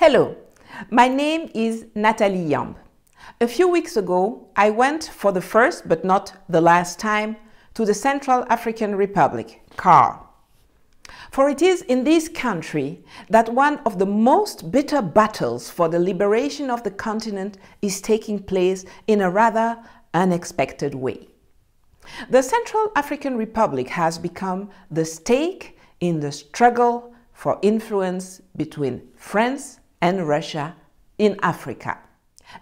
Hello, my name is Nathalie Yamb. A few weeks ago, I went for the first but not the last time to the Central African Republic, CAR. For it is in this country that one of the most bitter battles for the liberation of the continent is taking place in a rather unexpected way. The Central African Republic has become the stake in the struggle for influence between France and Russia in Africa.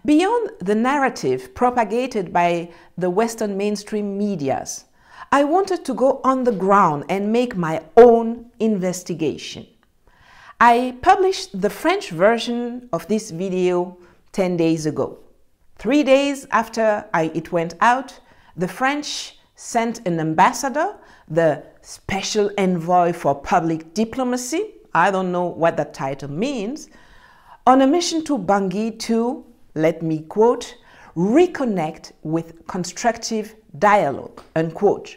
Beyond the narrative propagated by the Western mainstream medias, I wanted to go on the ground and make my own investigation. I published the French version of this video 10 days ago. 3 days after it went out, the French sent an ambassador, the Special Envoy for Public Diplomacy, I don't know what that title means, on a mission to Bangui to, let me quote, reconnect with constructive dialogue, unquote,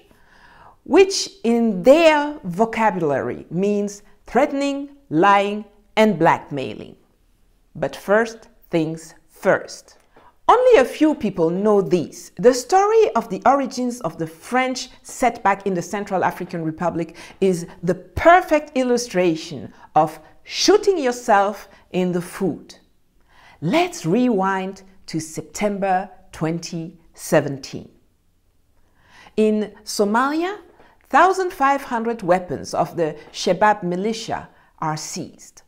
which in their vocabulary means threatening, lying, and blackmailing. But first things first. Only a few people know this. The story of the origins of the French setback in the Central African Republic is the perfect illustration of shooting yourself in the foot. Let's rewind to September 2017. In Somalia, 1,500 weapons of the Shebab militia are seized.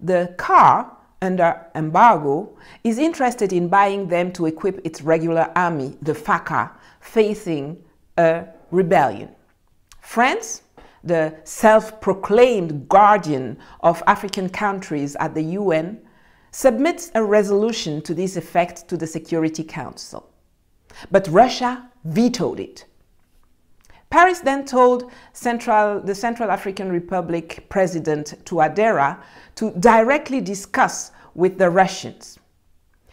The CAR, under embargo, is interested in buying them to equip its regular army, the FACA, facing a rebellion. France, the self-proclaimed guardian of African countries at the UN, submits a resolution to this effect to the Security Council. But Russia vetoed it. Paris then told the Central African Republic President Touadera to directly discuss with the Russians.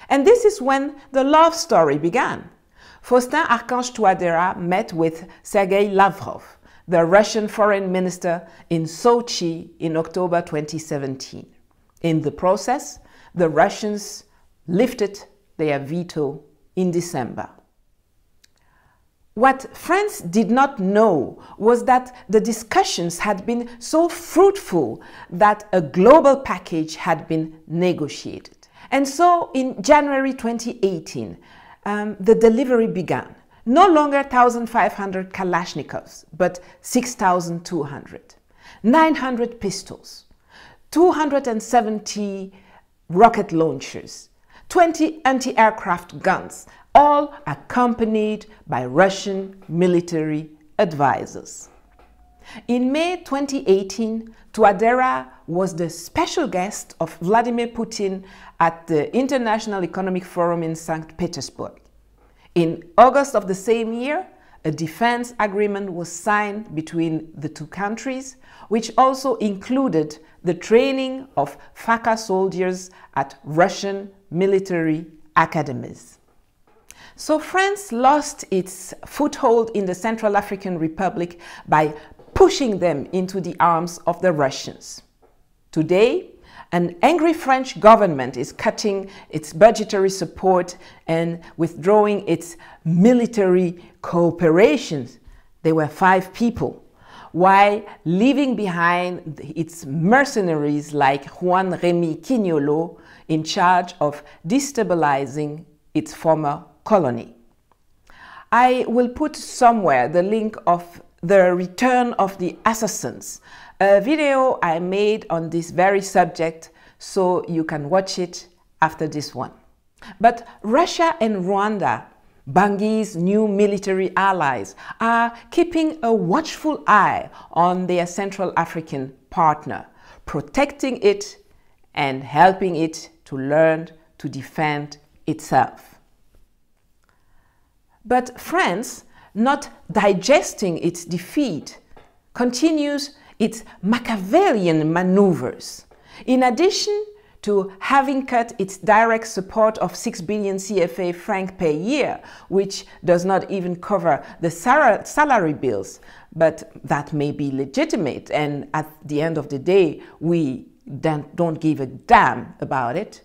And this is when the love story began. Faustin-Archange Touadera met with Sergei Lavrov, the Russian foreign minister, in Sochi in October 2017. In the process, the Russians lifted their veto in December. What France did not know was that the discussions had been so fruitful that a global package had been negotiated. And so in January 2018, the delivery began. No longer 1,500 Kalashnikovs, but 6,200, 900 pistols, 270 rocket launchers, 20 anti-aircraft guns, all accompanied by Russian military advisors. In May 2018, Touadera was the special guest of Vladimir Putin at the International Economic Forum in St. Petersburg. In August of the same year, a defense agreement was signed between the two countries, which also included the training of FACA soldiers at Russian military academies. So France lost its foothold in the Central African Republic by pushing them into the arms of the Russians. Today, an angry French government is cutting its budgetary support and withdrawing its military cooperation. There were 5 people, while leaving behind its mercenaries like Juan Remy Quignolo in charge of destabilizing its former colony. I will put somewhere the link of The Return of the Assassins, a video I made on this very subject, so you can watch it after this one. But Russia and Rwanda, Bangui's new military allies, are keeping a watchful eye on their Central African partner, protecting it and helping it to learn to defend itself. But France, not digesting its defeat, continues its Machiavellian maneuvers. In addition to having cut its direct support of 6 billion CFA francs per year, which does not even cover the salary bills, but that may be legitimate, and at the end of the day, we don't give a damn about it.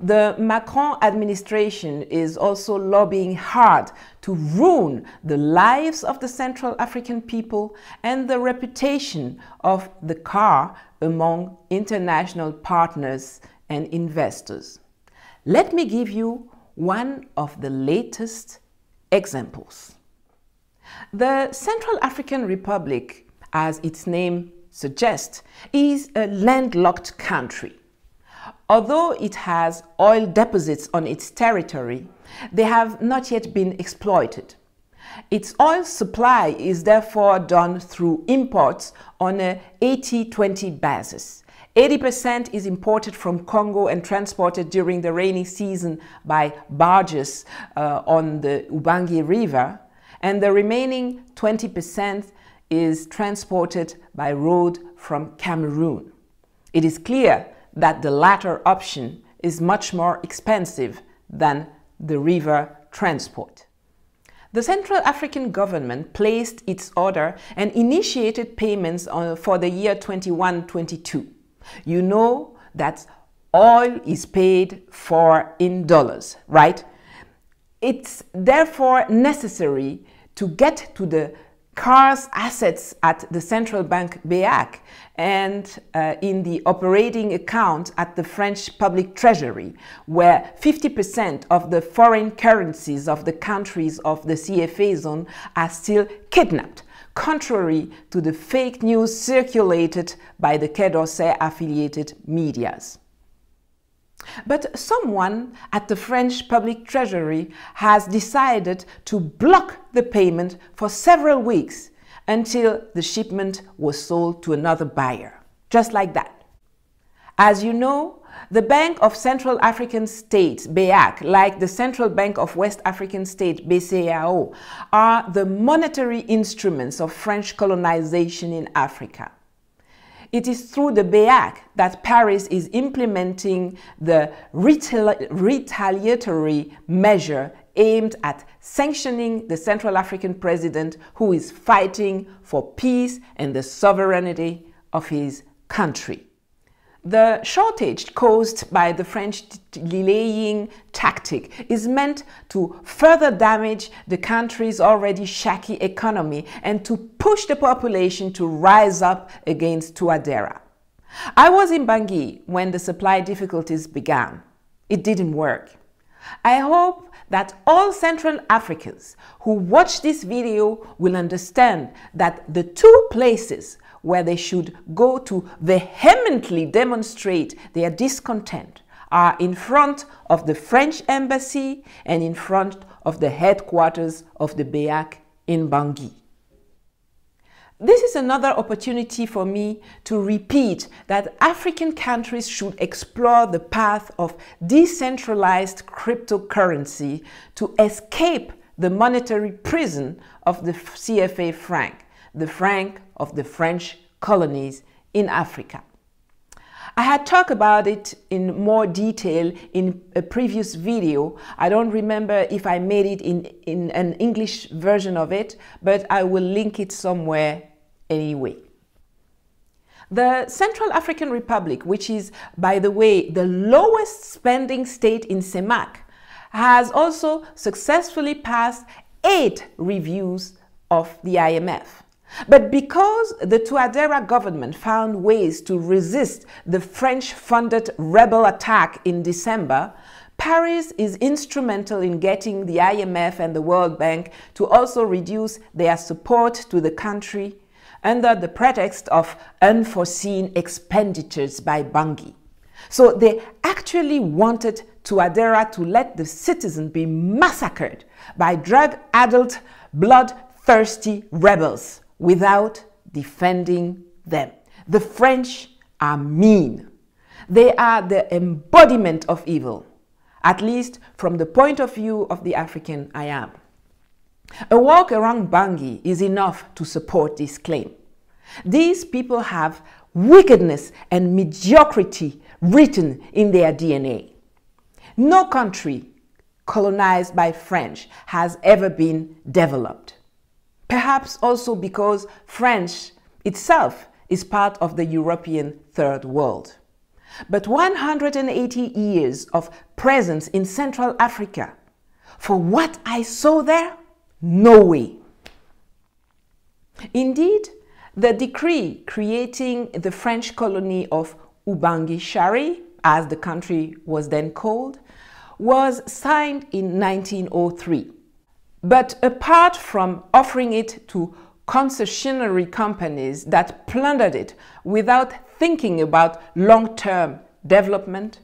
The Macron administration is also lobbying hard to ruin the lives of the Central African people and the reputation of the car among international partners and investors. Let me give you one of the latest examples. The Central African Republic, as its name suggests, is a landlocked country. Although it has oil deposits on its territory, they have not yet been exploited. Its oil supply is therefore done through imports on an 80-20 basis. 80% is imported from Congo and transported during the rainy season by barges on the Ubangi River, and the remaining 20% is transported by road from Cameroon. It is clear that the latter option is much more expensive than the river transport. The Central African government placed its order and initiated payments for the year 21-22. You know that oil is paid for in dollars, right? It's therefore necessary to get to the car's assets at the central bank BEAC and in the operating account at the French public treasury, where 50% of the foreign currencies of the countries of the CFA zone are still kidnapped, contrary to the fake news circulated by the Quai d'Orsay affiliated medias. But someone at the French public treasury has decided to block the payment for several weeks until the shipment was sold to another buyer. Just like that. As you know, the Bank of Central African States, BEAC, like the Central Bank of West African States, BCAO, are the monetary instruments of French colonization in Africa. It is through the BEAC that Paris is implementing the retaliatory measure aimed at sanctioning the Central African president who is fighting for peace and the sovereignty of his country. The shortage caused by the French delaying tactic is meant to further damage the country's already shaky economy and to push the population to rise up against Touadera. I was in Bangui when the supply difficulties began. It didn't work. I hope that all Central Africans who watch this video will understand that the two places where they should go to vehemently demonstrate their discontent are in front of the French embassy and in front of the headquarters of the BEAC in Bangui. This is another opportunity for me to repeat that African countries should explore the path of decentralized cryptocurrency to escape the monetary prison of the CFA franc, the franc of the French colonies in Africa. I had talked about it in more detail in a previous video. I don't remember if I made it in an English version of it, but I will link it somewhere anyway. The Central African Republic, which is, by the way, the lowest spending state in CEMAC, has also successfully passed 8 reviews of the IMF. But because the Touadera government found ways to resist the French-funded rebel attack in December, Paris is instrumental in getting the IMF and the World Bank to also reduce their support to the country under the pretext of unforeseen expenditures by Bangui. So they actually wanted Touadera to let the citizens be massacred by drug-addled, bloodthirsty rebels, without defending them. The French are mean. They are the embodiment of evil, at least from the point of view of the African I am. A walk around Bangui is enough to support this claim. These people have wickedness and mediocrity written in their DNA. No country colonized by French has ever been developed. Perhaps also because France itself is part of the European Third World. but 180 years of presence in Central Africa, for what I saw there? No way. Indeed, the decree creating the French colony of Ubangi-Shari, as the country was then called, was signed in 1903. But apart from offering it to concessionary companies that plundered it without thinking about long-term development,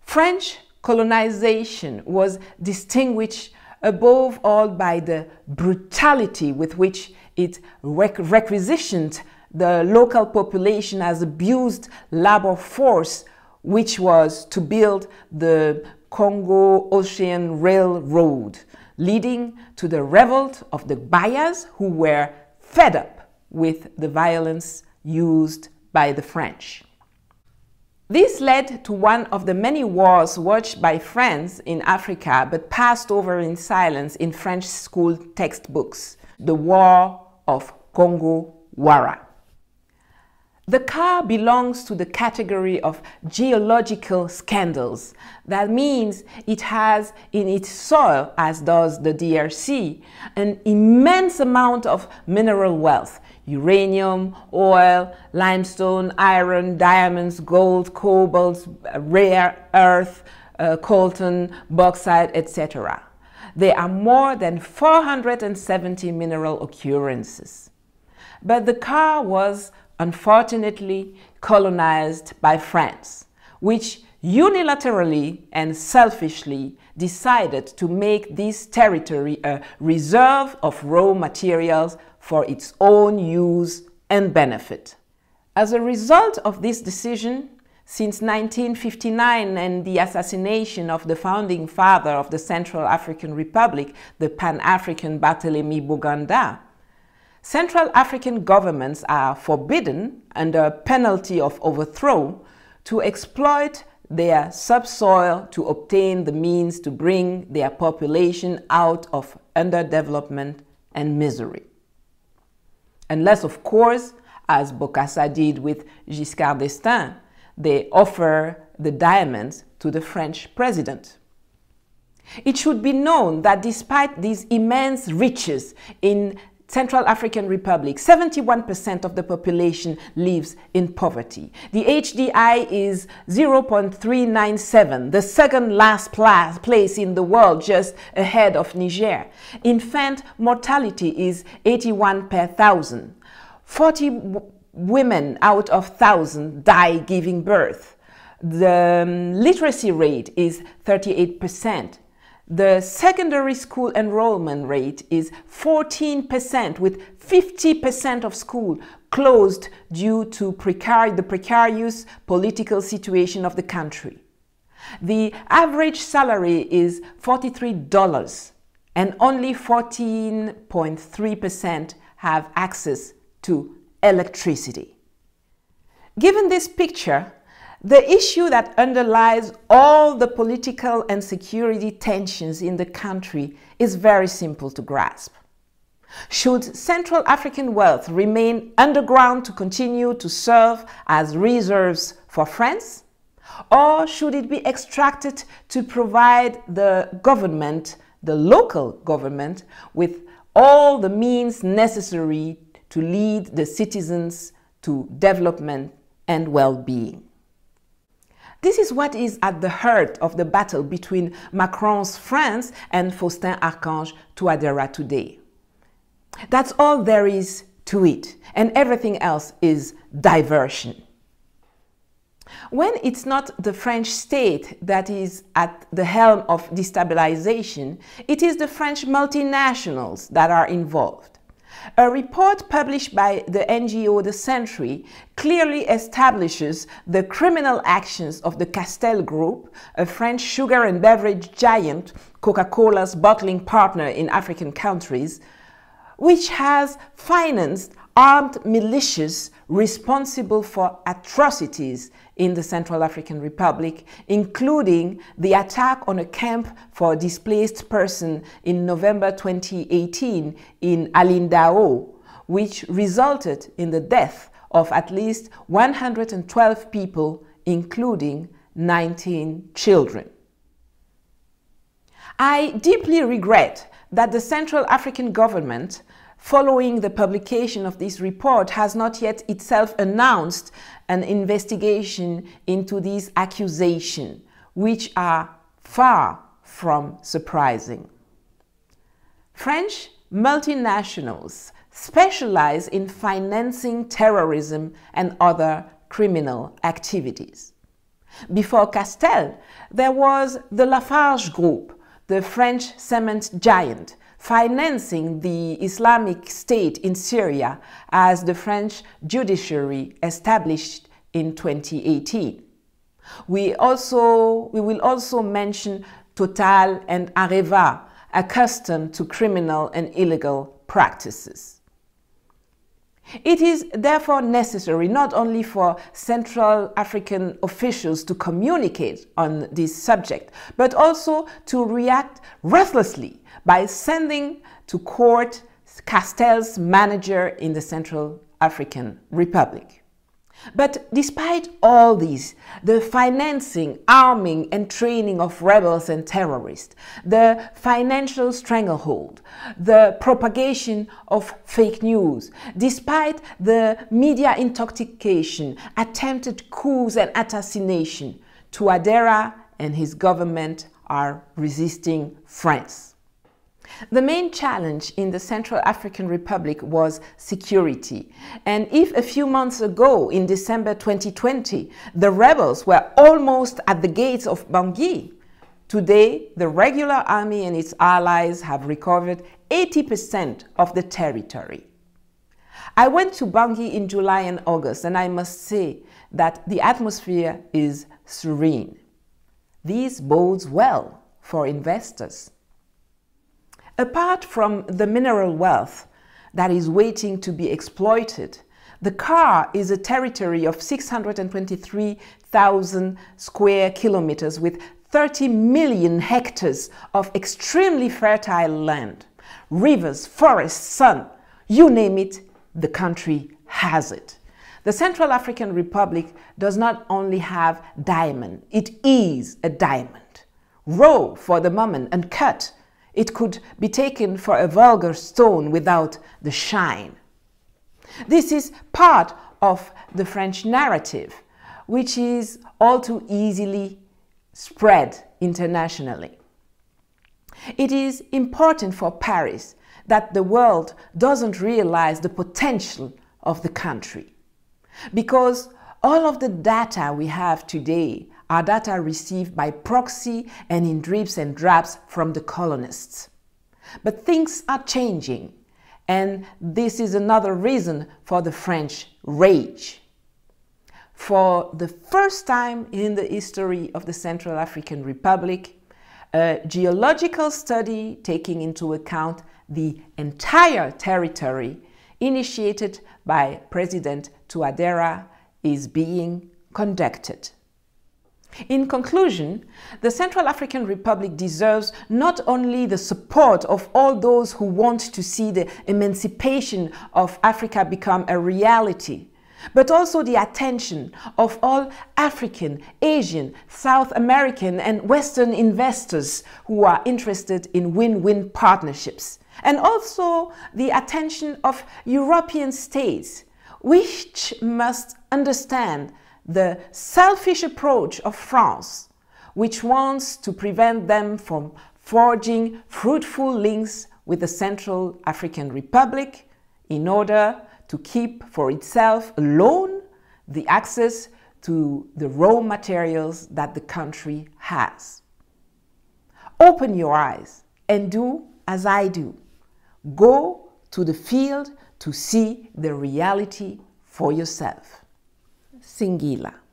French colonization was distinguished above all by the brutality with which it requisitioned the local population as abused labor force, which was to build the Congo-Ocean Railroad, leading to the revolt of the buyers who were fed up with the violence used by the French. This led to one of the many wars watched by France in Africa but passed over in silence in French school textbooks, the War of Congo-Wara. The car belongs to the category of geological scandals. That means it has in its soil, as does the DRC, an immense amount of mineral wealth: uranium, oil, limestone, iron, diamonds, gold, cobalt, rare earth, coltan, bauxite, etc. There are more than 470 mineral occurrences. But the car was unfortunately colonized by France, which unilaterally and selfishly decided to make this territory a reserve of raw materials for its own use and benefit. As a result of this decision, since 1959 and the assassination of the founding father of the Central African Republic, the Pan-African Barthelemy Boganda, Central African governments are forbidden, under penalty of overthrow, to exploit their subsoil to obtain the means to bring their population out of underdevelopment and misery. Unless, of course, as Bokassa did with Giscard d'Estaing, they offer the diamonds to the French president. It should be known that despite these immense riches in Central African Republic, 71% of the population lives in poverty. The HDI is 0.397, the second last place in the world, just ahead of Niger. Infant mortality is 81 per thousand. 40 women out of 1,000 die giving birth. The literacy rate is 38%. The secondary school enrollment rate is 14%, with 50% of schools closed due to the precarious political situation of the country. The average salary is $43, and only 14.3% have access to electricity. Given this picture, the issue that underlies all the political and security tensions in the country is very simple to grasp. Should Central African wealth remain underground to continue to serve as reserves for France? Or should it be extracted to provide the government, the local government, with all the means necessary to lead the citizens to development and well-being? This is what is at the heart of the battle between Macron's France and Faustin-Archange Touadera today. That's all there is to it, and everything else is diversion. When it's not the French state that is at the helm of destabilization, it is the French multinationals that are involved. A report published by the NGO The Sentry clearly establishes the criminal actions of the Castel Group, a French sugar and beverage giant, Coca-Cola's bottling partner in African countries, which has financed armed militias responsible for atrocities in the Central African Republic, including the attack on a camp for displaced persons in November 2018 in Alindao, which resulted in the death of at least 112 people including 19 children. I deeply regret that the Central African government, following the publication of this report, has not yet itself announced an investigation into these accusations, which are far from surprising. French multinationals specialize in financing terrorism and other criminal activities. Before Castel, there was the Lafarge Group, the French cement giant, financing the Islamic State in Syria, as the French judiciary established in 2018. We will also mention Total and Areva, accustomed to criminal and illegal practices. It is therefore necessary not only for Central African officials to communicate on this subject, but also to react ruthlessly by sending to court Castel's manager in the Central African Republic. But despite all this, the financing, arming and training of rebels and terrorists, the financial stranglehold, the propagation of fake news, despite the media intoxication, attempted coups and assassination, Touadera and his government are resisting France. The main challenge in the Central African Republic was security, and if a few months ago, in December 2020, the rebels were almost at the gates of Bangui, today the regular army and its allies have recovered 80% of the territory. I went to Bangui in July and August, and I must say that the atmosphere is serene. This bodes well for investors. Apart from the mineral wealth that is waiting to be exploited, the CAR is a territory of 623,000 square kilometers with 30 million hectares of extremely fertile land. Rivers, forests, sun, you name it, the country has it. The Central African Republic does not only have diamond, it is a diamond. Raw for the moment and cut. It could be taken for a vulgar stone without the shine. This is part of the French narrative, which is all too easily spread internationally. It is important for Paris that the world doesn't realize the potential of the country, because all of the data we have today are data received by proxy and in drips and drabs from the colonists. But things are changing, and this is another reason for the French rage. For the first time in the history of the Central African Republic, a geological study taking into account the entire territory initiated by President Touadera is being conducted. In conclusion, the Central African Republic deserves not only the support of all those who want to see the emancipation of Africa become a reality, but also the attention of all African, Asian, South American and Western investors who are interested in win-win partnerships, and also the attention of European states, which must understand the selfish approach of France, which wants to prevent them from forging fruitful links with the Central African Republic in order to keep for itself alone the access to the raw materials that the country has. Open your eyes and do as I do. Go to the field to see the reality for yourself. Singila.